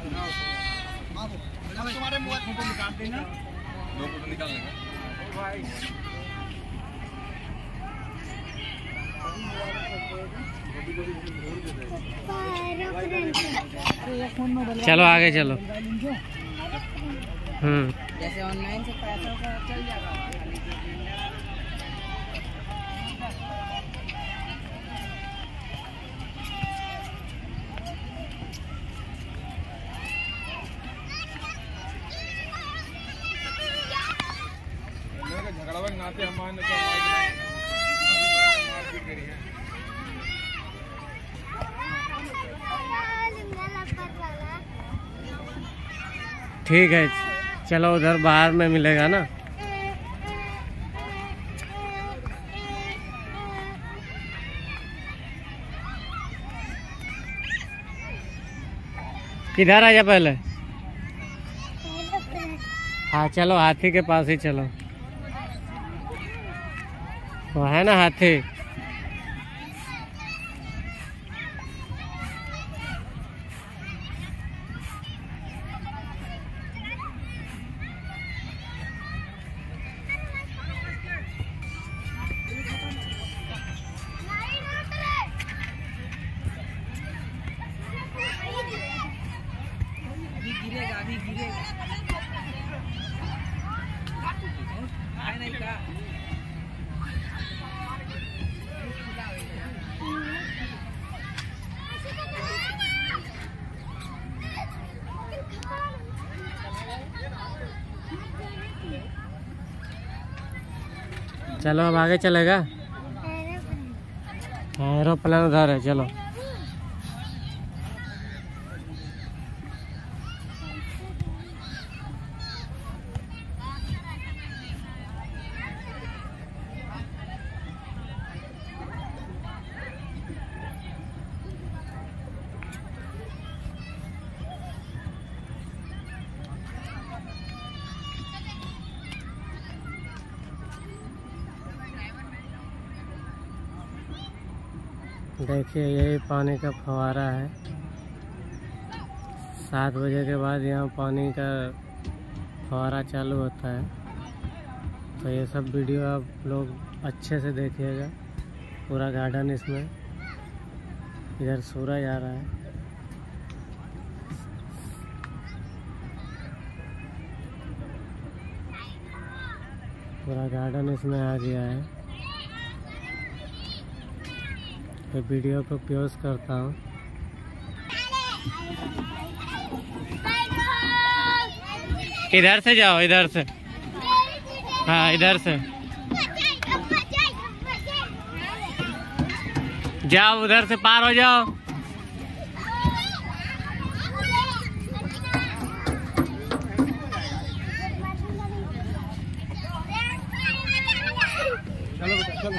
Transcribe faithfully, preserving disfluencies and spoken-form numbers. तुम्हारे mobile photo निकाल देना, दो फोटो निकाल लेना। चलो आगे चलो। हम्म। जैसे ऑनलाइन से पैसा का चल जाएगा। नाते हमारे ठीक है, चलो उधर बाहर में मिलेगा ना। किधर आजा पहले। हाँ चलो हाथी के पास ही चलो, वो है ना हाथी। अभी गिरेगा चलो अब आगे चलेगा। एरोप्लेन उधर है, चलो देखिए यही पानी का फव्वारा है। सात बजे के बाद यहाँ पानी का फव्वारा चालू होता है। तो ये सब वीडियो आप लोग अच्छे से देखिएगा। पूरा गार्डन इसमें, इधर सूरज आ रहा है। पूरा गार्डन इसमें आ गया है। ये वीडियो को पोस्ट करता हूँ। इधर से जाओ, इधर से, हाँ इधर से जाओ, उधर से पार हो जाओ। चलो चलो